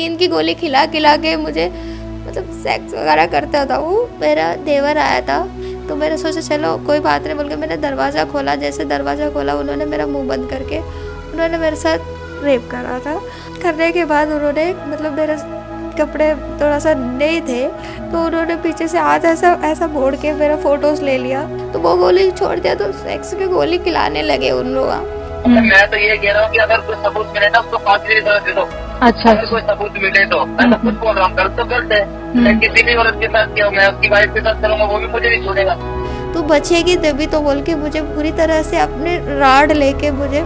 नींद की गोली खिला के मुझे मतलब सेक्स वगैरह करता था। वो मेरा देवर आया था तो मैंने सोचा चलो कोई बात नहीं बोल के मैंने दरवाज़ा खोला। जैसे दरवाज़ा खोला उन्होंने मेरा मुंह बंद करके उन्होंने मेरे साथ रेप करा था। करने के बाद उन्होंने मतलब मेरे कपड़े थोड़ा सा नहीं थे तो उन्होंने पीछे से हाथ ऐसा मोड़ के मेरा फोटोज़ ले लिया। तो वो गोली छोड़ दिया तो सेक्स की गोली खिलाने लगे उन लोग। मैं तो ये कह रहा हूँ कि अगर कोई सबूत मिले ना उसको फांसी की सजा दे दो। अच्छा, कोई सबूत मिले तो मैं सब कुछ बोल रहा हूँ, गलत तो गलत है। मैं किसी भी औरत के साथ क्या हूँ, मैं उसकी वाइफ के साथ चलूंगा वो भी मुझे नहीं छोड़ेगा। तू बचेगी तभी तो बोल के मुझे पूरी तरह से अपने राड लेके मुझे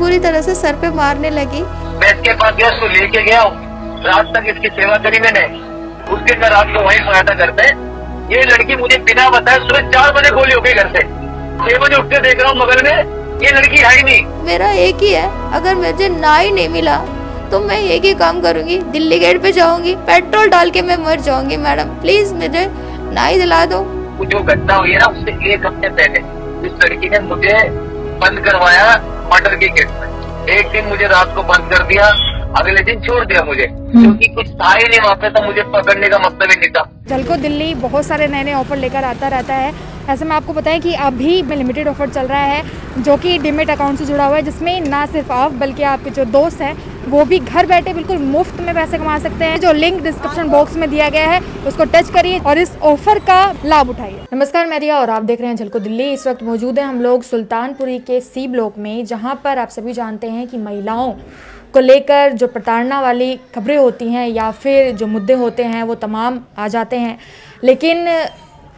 पूरी तरह से सर पे मारने लगी। मैं इसके पास गया, उसको लेके गया, रात तक इसकी सेवा करी मैंने। उसके घर रात को वही सहायता करते। ये लड़की मुझे बिना बताए सुबह 4 बजे गोली हो गई। घर से 6 बजे उठ के देख रहा हूँ मगर में ये लड़की है ही नहीं। मेरा एक ही है, अगर मुझे ना ही नहीं मिला तो मैं एक ही काम करूंगी, दिल्ली गेट पे जाऊंगी, पेट्रोल डाल के मैं मर जाऊंगी। मैडम प्लीज मुझे ना ही दिला दो। जो घटना हुई है ना उससे 1 हफ्ते पहले इस लड़की ने मुझे बंद करवाया मर्डर के केस में। एक दिन मुझे रात को बंद कर दिया, अगले दिन छोड़ दिया मुझे, क्योंकि कुछ था ही नहीं वहाँ पे। तो मुझे पकड़ने का मतलब ही नहीं था। झलको दिल्ली बहुत सारे नए नए ऑफर लेकर आता रहता है। ऐसे में आपको बताएं कि अभी लिमिटेड ऑफर चल रहा है जो कि डीमेट अकाउंट से जुड़ा हुआ है, जिसमें ना सिर्फ आप बल्कि आपके जो दोस्त हैं वो भी घर बैठे बिल्कुल मुफ्त में पैसे कमा सकते हैं। जो लिंक डिस्क्रिप्शन बॉक्स में दिया गया है उसको टच करिए और इस ऑफर का लाभ उठाइए। नमस्कार, मैं रिया और आप देख रहे हैं झलको दिल्ली। इस वक्त मौजूद है हम लोग सुल्तानपुरी के सी ब्लॉक में, जहाँ पर आप सभी जानते हैं कि महिलाओं को लेकर जो प्रताड़ना वाली खबरें होती हैं या फिर जो मुद्दे होते हैं वो तमाम आ जाते हैं, लेकिन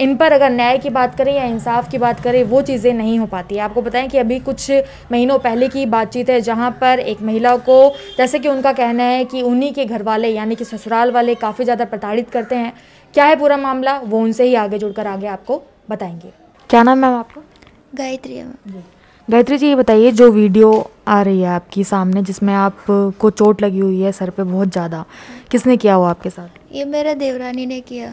इन पर अगर न्याय की बात करें या इंसाफ की बात करें वो चीज़ें नहीं हो पाती। आपको बताएं कि अभी कुछ महीनों पहले की बातचीत है, जहां पर एक महिला को, जैसे कि उनका कहना है कि उन्हीं के घर वाले यानी कि ससुराल वाले काफ़ी ज़्यादा प्रताड़ित करते हैं। क्या है पूरा मामला वो उनसे ही आगे जुड़कर आगे आपको बताएंगे। क्या नाम मैम आपका? गायत्री है। गायत्री जी, ये बताइए जो वीडियो आ रही है आपकी सामने जिसमें आपको चोट लगी हुई है सर पे बहुत ज़्यादा, किसने किया हुआ आपके साथ? ये मेरा देवरानी ने किया,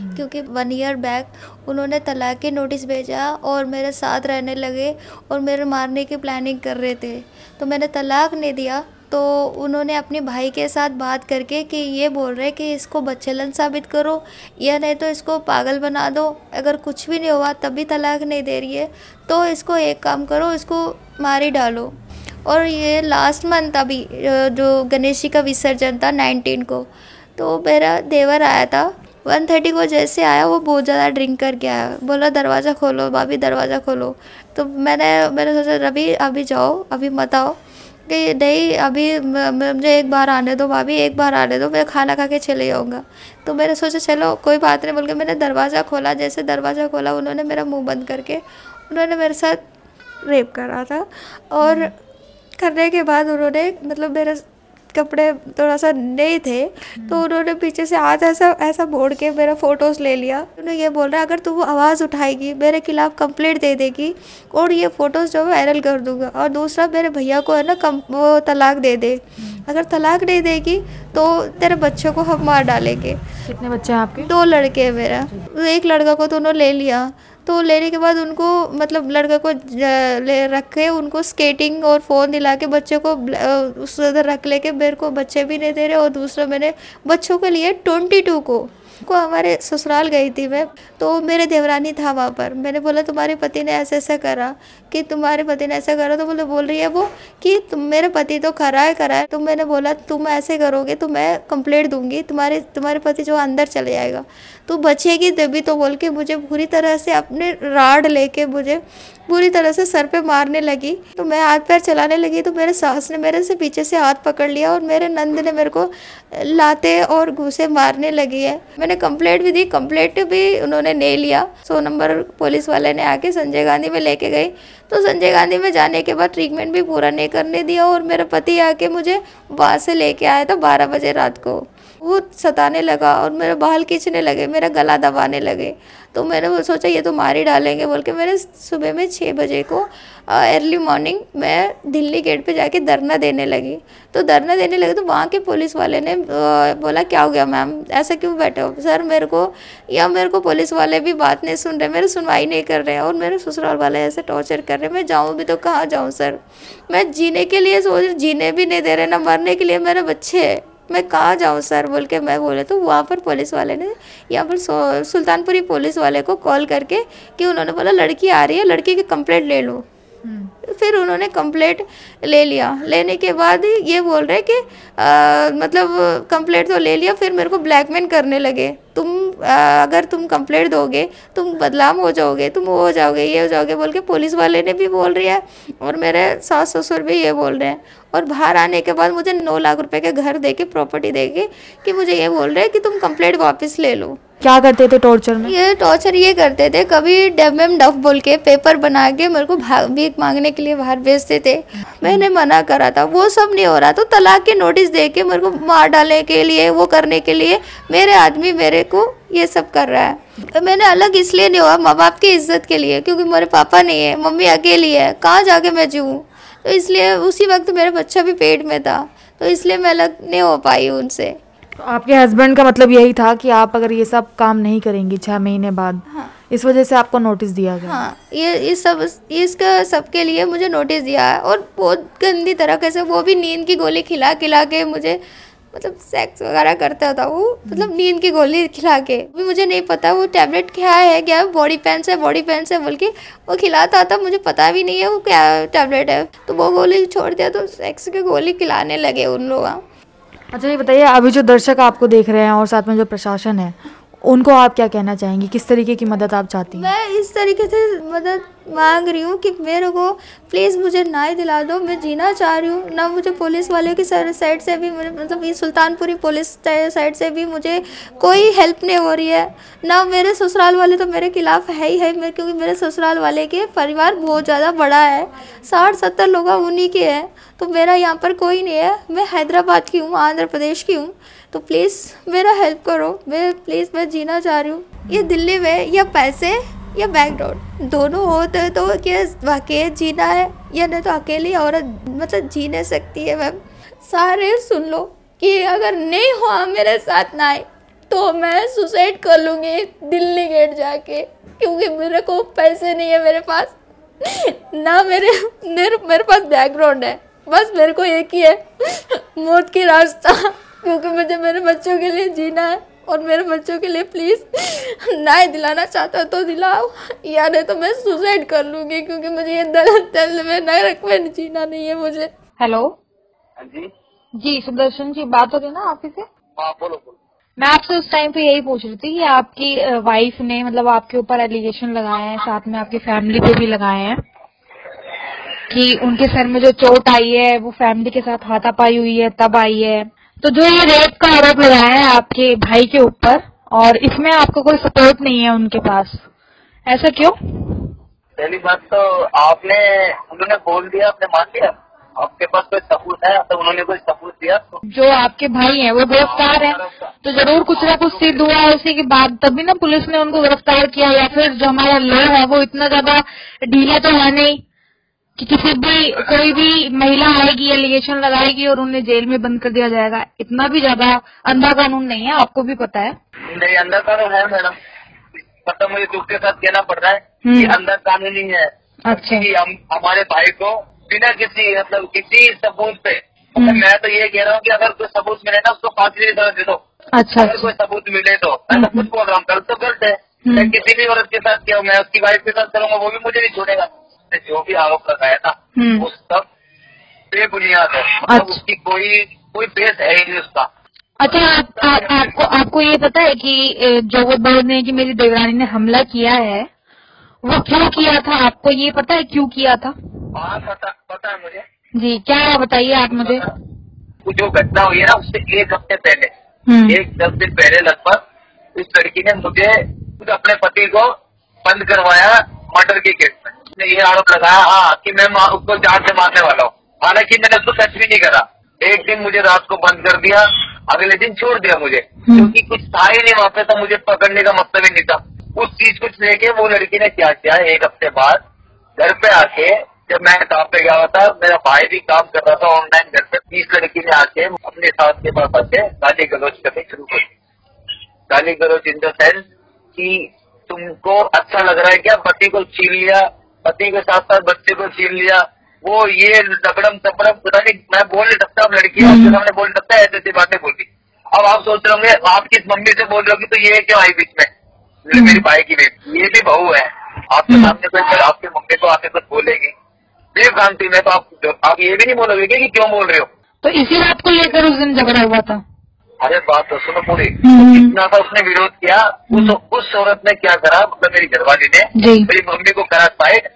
क्योंकि 1 ईयर बैक उन्होंने तलाक के नोटिस भेजा और मेरे साथ रहने लगे और मेरे मारने की प्लानिंग कर रहे थे। तो मैंने तलाक नहीं दिया तो उन्होंने अपने भाई के साथ बात करके कि ये बोल रहे कि इसको बच्चेलन साबित करो या नहीं तो इसको पागल बना दो, अगर कुछ भी नहीं हुआ तब भी तलाक नहीं दे रही है तो इसको एक काम करो, इसको मारी डालो। और ये लास्ट मंथ अभी जो गणेश जी का विसर्जन था 19 को, तो मेरा देवर आया था 1:30 को। जैसे आया वो बहुत ज़्यादा ड्रिंक करके आया, बोला दरवाज़ा खोलो भाभी दरवाज़ा खोलो। तो मैंने सोचा रवि अभी जाओ, अभी मत आओ। कि नहीं अभी मुझे एक बार आने दो भाभी, एक बार आने दो, मैं खाना खा के चले जाऊँगा। तो मैंने सोचा चलो कोई बात नहीं बोल के मैंने दरवाज़ा खोला। जैसे दरवाज़ा खोला उन्होंने मेरा मुँह बंद करके उन्होंने मेरे साथ रेप करा था। और करने के बाद उन्होंने मतलब मेरा कपड़े थोड़ा सा नहीं थे तो उन्होंने पीछे से हाथ ऐसा मोड़ के मेरा फोटोज़ ले लिया। उन्होंने ये बोल रहा अगर तू आवाज़ उठाएगी मेरे खिलाफ़ कंप्लेंट दे देगी और ये फ़ोटोज़ जो वायरल कर दूंगा। और दूसरा मेरे भैया को है ना वो तलाक दे दे, अगर तलाक नहीं देगी तो तेरे बच्चों को हम मार डालेंगे। कितने बच्चे हैं आपके? 2 लड़के हैं मेरा, एक लड़का को तो उन्होंने ले लिया। तो लेने के बाद उनको मतलब लड़का को ले रखे, उनको स्केटिंग और फ़ोन दिला के बच्चे को उस उधर रख ले के मेरे को बच्चे भी नहीं दे रहे। और दूसरा मैंने बच्चों के लिए 22 को हमारे ससुराल गई थी मैं, तो मेरे देवरानी था वहाँ पर। मैंने बोला तुम्हारे पति ने ऐसा ऐसा करा कि तुम्हारे पति ने ऐसा करा। तो बोले बोल रही है वो कि तुम मेरे पति तो करा है। तो मैंने बोला तुम ऐसे करोगे तो मैं कंप्लेंट दूंगी, तुम्हारे पति जो अंदर चले जाएगा तो बचेगी तभी तो बोल के मुझे पूरी तरह से अपने राड ले के मुझे पूरी तरह से सर पे मारने लगी। तो मैं हाथ पैर चलाने लगी तो मेरे सास ने मेरे से पीछे से हाथ पकड़ लिया और मेरे नंद ने मेरे को लाते और घूंसे मारने लगी है। मैंने कंप्लेंट भी दी, कंप्लेंट भी उन्होंने नहीं लिया। 100 नंबर पुलिस वाले ने आके संजय गांधी में लेके गई तो संजय गांधी में जाने के बाद ट्रीटमेंट भी पूरा नहीं करने दिया। और मेरा पति आके मुझे वहाँ से लेके आया था 12 बजे रात को। वो सताने लगा और मेरे बाल खींचने लगे, मेरा गला दबाने लगे। तो मैंने वो सोचा ये तो मार ही डालेंगे बोल के मैंने सुबह में 6 बजे को अर्ली मॉर्निंग मैं दिल्ली गेट पे जाके धरना देने लगी। तो धरना देने लगी तो वहाँ के पुलिस वाले ने बोला क्या हो गया मैम, ऐसा क्यों बैठे हो? सर मेरे को पुलिस वाले भी बात नहीं सुन रहे, मेरी सुनवाई नहीं कर रहे हैं और मेरे ससुराल वाले ऐसे टॉर्चर कर रहे हैं। मैं जाऊँ भी तो कहाँ जाऊँ सर, मैं जीने के लिए सोच, जीने भी नहीं दे रहे ना मरने के लिए। मेरे बच्चे मैं कहाँ जाऊँ सर बोल के मैं बोले तो वहाँ पर पुलिस वाले ने यहाँ पर सुल्तानपुरी पुलिस वाले को कॉल करके कि उन्होंने बोला लड़की आ रही है, लड़की की कंप्लेंट ले लो। फिर उन्होंने कंप्लेंट ले लिया। लेने के बाद ये बोल रहे कि मतलब कंप्लेंट तो ले लिया, फिर मेरे को ब्लैकमेल करने लगे, तुम अगर तुम कंप्लेंट दोगे तुम बदनाम हो जाओगे, तुम वो हो जाओगे, ये हो जाओगे बोल के पुलिस वाले ने भी बोल रही है और मेरे सास ससुर भी ये बोल रहे हैं। और बाहर आने के बाद मुझे 9 लाख रुपए के घर दे के प्रॉपर्टी दे के कि मुझे ये बोल रहे हैं कि तुम कंप्लेंट वापस ले लो। क्या करते थे टॉर्चर में? ये टॉर्चर ये करते थे, कभी डैम डफ बोल के पेपर बना के मेरे को भीख मांगने के लिए बाहर भेजते थे। मैंने मना करा था, वो सब नहीं हो रहा तो तलाक के नोटिस दे के मेरे को मार डालने के लिए वो करने के लिए मेरे आदमी मेरे को ये सब कर रहा है। तो मैंने अलग इसलिए नहीं हुआ माँ बाप की इज्जत के लिए, क्योंकि मेरे पापा नहीं है, मम्मी अकेली है, कहाँ जाके मैं जीऊँ, तो इसलिए उसी वक्त मेरा बच्चा भी पेट में था, तो इसलिए मैं अलग नहीं हो पाई उनसे। तो आपके हस्बैंड का मतलब यही था कि आप अगर ये सब काम नहीं करेंगी 6 महीने बाद, हाँ, इस वजह से आपको नोटिस दिया गया। हाँ, ये सब इसका सबके लिए मुझे नोटिस दिया है। और बहुत गंदी तरह से वो भी नींद की गोली खिला खिला के मुझे मतलब सेक्स वगैरह करता था वो, मतलब नींद की गोली खिला के भी मुझे नहीं पता वो टैबलेट क्या है बॉडी पेन से बोल के वो खिलाता था, मुझे पता भी नहीं है वो क्या टैबलेट है। तो वो गोली छोड़ दिया तो सेक्स की गोली खिलाने लगे उन लोग। अच्छा ये बताइए अभी जो दर्शक आपको देख रहे हैं और साथ में जो प्रशासन है उनको आप क्या कहना चाहेंगी, किस तरीके की मदद आप चाहती हैं? मैं इस तरीके से मदद मांग रही हूँ कि मेरे को प्लीज़ मुझे न्याय दिला दो, मैं जीना चाह रही हूँ ना। मुझे पुलिस वालों की साइड से भी मतलब ये सुल्तानपुरी पुलिस साइड से भी मुझे कोई हेल्प नहीं हो रही है ना। मेरे ससुराल वाले तो मेरे खिलाफ है ही है, क्योंकि मेरे ससुराल वाले के परिवार बहुत ज़्यादा बड़ा है, 60-70 लोग उन्हीं के हैं, तो मेरा यहाँ पर कोई नहीं है। मैं हैदराबाद की हूँ, आंध्र प्रदेश की हूँ, तो प्लीज़ मेरा हेल्प करो, मैं प्लीज़ मैं जीना चाह रही हूँ। ये दिल्ली में या पैसे या बैकग्राउंड दोनों होते हैं तो क्या वाकई जीना है या नहीं, तो अकेली औरत मतलब जी नहीं सकती है। मैम सारे सुन लो कि अगर नहीं हुआ मेरे साथ ना आए तो मैं सुसाइड कर लूँगी दिल्ली गेट जाके, क्योंकि मेरे को पैसे नहीं है मेरे पास ना मेरे पास बैकग्राउंड है, बस मेरे को एक ही है मौत की रास्ता, क्योंकि मुझे मेरे बच्चों के लिए जीना है और मेरे बच्चों के लिए प्लीज़ न्याय दिलाना चाहता तो दिलाओ, या नहीं तो मैं सुसाइड कर लूँगी, क्योंकि मुझे ये दल में न रख में जीना नहीं है मुझे। हेलो जी जी, सुदर्शन जी बात हो रही है ना ऑफिस से? बोलो बोलो। मैं आपसे उस टाइम पे यही पूछ रही थी कि आपकी वाइफ ने मतलब आपके ऊपर एलिगेशन लगाए हैं, साथ में आपकी फैमिली पे भी लगाए हैं कि उनके सर में जो चोट आई है वो फैमिली के साथ हाथापाई हुई है तब आई है, तो जो ये रेप का आरोप लगाया है आपके भाई के ऊपर और इसमें आपको कोई सपोर्ट नहीं है उनके पास, ऐसा क्यों? पहली बात तो आपने उन्होंने बोल दिया, आपने मान लिया, आपके पास कोई सबूत है? तो उन्होंने कोई सबूत दिया? जो आपके भाई हैं वो गिरफ्तार हैं तो जरूर कुछ ना कुछ सिद्ध हुआ है उसी के बाद तभी ना पुलिस ने उनको गिरफ्तार किया, या फिर जो हमारा लॉ है वो इतना ज्यादा ढीला तो है नहीं कि किसी भी कोई भी महिला आएगी एलिगेशन लगाएगी और उन्हें जेल में बंद कर दिया जाएगा, इतना भी ज्यादा अंधा कानून नहीं है, आपको भी पता है। नहीं अंधा कानून है मैडम, पता मुझे दुख के साथ कहना पड़ रहा है कि अंधा कानून ही है। अच्छा कि हम हमारे भाई को बिना किसी मतलब किसी सबूत पे, मैं तो ये कह रहा हूँ कि अगर कोई सबूत मिले ना उसको फांसी की सजा दे दो। अच्छा अगर कोई सबूत मिले तो मैं सब कुछ बोल रहा हूँ, गलत तो गलत है, मैं किसी भी औरत के साथ क्या मैं उसकी वाइफ के साथ करूँगा वो भी मुझे नहीं छोड़ेगा। जो भी आरोप लगाया था वो सब बेबुनियाद है। अच्छा। तो उसकी कोई बेस है ही नहीं उसका। अच्छा आपको ये पता है कि जो वो बोल रहे हैं कि मेरी देवरानी ने हमला किया है वो क्यों किया था, आपको ये पता है क्यों किया था? हाँ पता है मुझे जी, क्या है बताइए आप मुझे। जो घटना हुई है ना उससे 10 दिन पहले लगभग इस लड़की ने मुझे अपने पति को बंद करवाया मर्डर के केस में। ने ये आरोप लगाया हाँ कि मैं उसको जान से मारने वाला हूँ, हालांकि मैंने उसको टच भी नहीं करा। एक दिन मुझे रात को बंद कर दिया, अगले दिन छोड़ दिया मुझे, क्योंकि कुछ था ही नहीं वहाँ पे, तो मुझे पकड़ने का मतलब ही नहीं था। उस चीज को लेके वो लड़की ने क्या किया, 1 हफ्ते बाद घर पे आके, जब मैं काम पे गया हुआ था, मेरा भाई भी काम कर रहा था ऑनलाइन घर पे, इस लड़की ने आके अपने साथ के पास आके गाली गलौज करनी शुरू कर दी। गाली गलौज इन द सेंस कि तुमको अच्छा लग रहा है क्या, पति को छीन लिया, पति के साथ साथ बच्चे को छीन लिया, वो ये तबड़म तबड़म पता नहीं मैं बोल नहीं सकता, लड़की आपके सामने बोल सकता है, ऐसी ऐसी बातें बोली। अब आप सोच रहे होंगे आप किस मम्मी से बोल रहे हो तो ये क्यों आई बीच में, मेरी भाई की बेटी, ये भी बहू है आपके सामने, कोई आपके मम्मी को आपके साथ बोलेगी देवकांति में तो आप ये भी नहीं बोलोगे कि क्यों बोल रहे हो। तो इसी बात को लेकर उस दिन झगड़ा हुआ था। अरे बात तो सुनो पूरी, कितना था उसने विरोध किया, उस औरत ने क्या करा, मतलब मेरी घरवाली ने मेरी मम्मी को करा फाइट,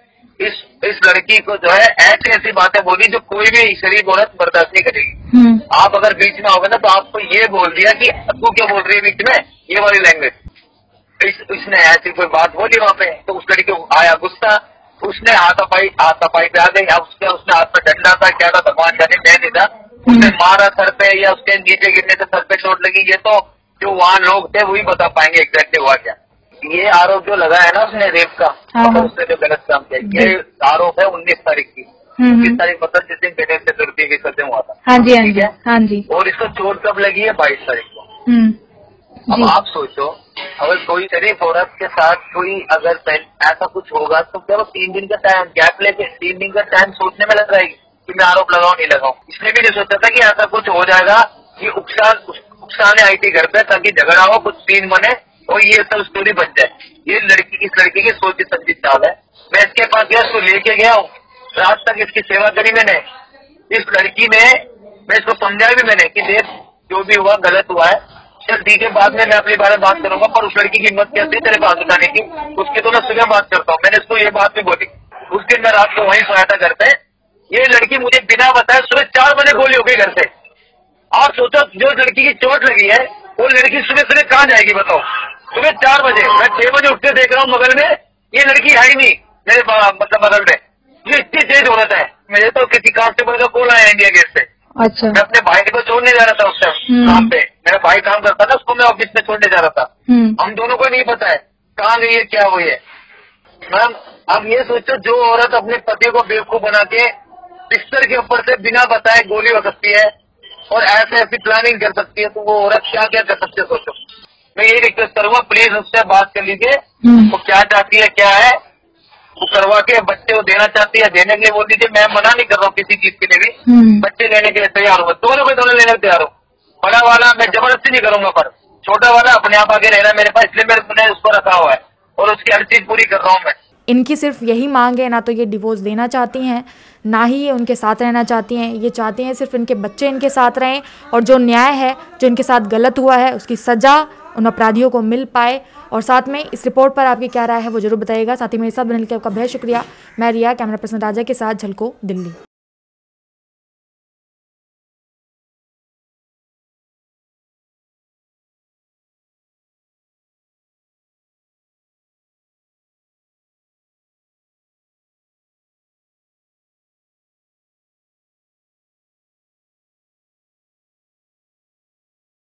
इस लड़की को जो है ऐसी ऐसी बातें बोली जो कोई भी शरीफ औरत बर्दाश्त नहीं करेगी। आप अगर बीच में आओगे ना तो आपको ये बोल दिया कि तू क्या बोल रही है बीच में, ये वाली लैंग्वेज इसने ऐसी कोई बात बोली वहाँ पे, तो उस लड़की को आया गुस्सा, उसने हाथापाई पे आ गई। उसने हाथ में डंडा था, क्या था भगवान जाने, मैं नहीं था, उसने मारा सर पे या उसके नीचे गिरने से सर पे चोट लगी। ये तो जो वहाँ लोग थे वही बता पाएंगे एग्जैक्टली हुआ क्या। ये आरोप जो लगा है ना उसने रेप का, तो उसने जो गलत काम किया, ये आरोप है 19 तारीख की, 19 तारीख मतलब जिस दिन बेटे से लड़की के सदे हुआ था। हाँ जी, ठीक है। हाँ जी, और इसको चोट कब लगी है 22 तारीख को। अब आप सोचो अगर कोई शरीफ औरत के साथ कोई अगर ऐसा कुछ होगा तो क्या वो 3 दिन का टाइम गैप लेके 3 दिन का टाइम सोचने में लग जाएगी कि मैं आरोप लगाऊं नहीं लगाऊं। इसने भी नहीं सोचा था कि ऐसा कुछ हो जाएगा कि उकसाने आई थी घर पे ताकि झगड़ा हो, कुछ सीन बने और ये सब स्टोरी बन जाए। ये लड़की, इस लड़की की सोची समझी चाल है। मैं इसके पास गया, इसको लेके गया हूँ, रात तक इसकी सेवा करी मैंने। इस लड़की में मैं इसको समझाया भी मैंने कि देख जो भी हुआ गलत हुआ है, ठीक है बाद में मैं अपने बारे में बात करूंगा, पर उस लड़की की हिम्मत क्या थी तेरे पास उठाने की, उसकी तो मैं सुबह बात करता हूँ। मैंने इसको ये बात भी बोली। उस दिन मैं रात को वहीं सहायता करते हैं, ये लड़की मुझे बिना बताए सुबह 4 बजे गोली हो गई घर से। आप सोचो जो लड़की की चोट लगी है वो लड़की सुबह सुबह कहाँ जाएगी बताओ, सुबह 4 बजे। मैं 6 बजे उठते देख रहा हूँ बगल में, ये लड़की आई नहीं मेरे मतलब बगल में। ये इतनी तेज औरत है। मेरे तो किसी कांस्टेबल का कॉल आया इंडिया गेट से। अच्छा। मैं अपने भाई को छोड़ने जा रहा था उस टाइम काम पे, मेरा भाई काम करता था, उसको मैं ऑफिस में छोड़ने जा रहा था। हम दोनों को नहीं पता है कहाँ गई है क्या हुई है। मैम अब ये सोचो जो औरत अपने पति को बेवकूफ बना के बिस्तर के ऊपर से बिना बताए गोली हो सकती है और ऐसे ऐसी प्लानिंग कर सकती है, तो वो औरत क्या क्या कर सकती है सोचो। मैं ये रिक्वेस्ट करूंगा प्लीज उससे बात कर लीजिए, वो क्या चाहती है क्या है वो करवा के बच्चे को देना चाहती है, देने के लिए बोल दीजिए। मैं मना नहीं कर रहा हूँ किसी चीज के लिए भी, बच्चे लेने के लिए तैयार हूँ, दोनों को दोनों लेने तैयार हूँ। बड़ा वाला मैं जबरदस्ती नहीं करूंगा, पर छोटा वाला अपने आप आगे रहना मेरे पास, इसलिए मैंने उसको रखा हुआ है और उसकी हर चीज पूरी कर रहा हूँ मैं। इनकी सिर्फ यही मांग है, ना तो ये डिवोर्स देना चाहती हैं, ना ही ये उनके साथ रहना चाहती हैं। ये चाहती हैं सिर्फ इनके बच्चे इनके साथ रहें और जो न्याय है जो इनके साथ गलत हुआ है उसकी सज़ा उन अपराधियों को मिल पाए। और साथ में इस रिपोर्ट पर आपकी क्या राय है वो जरूर बताइएगा। साथ ही मेरे साथ बनने के लिए आपका बहुत शुक्रिया। मैं रिया, कैमरा पर्सन राजा के साथ, झलको दिल्ली।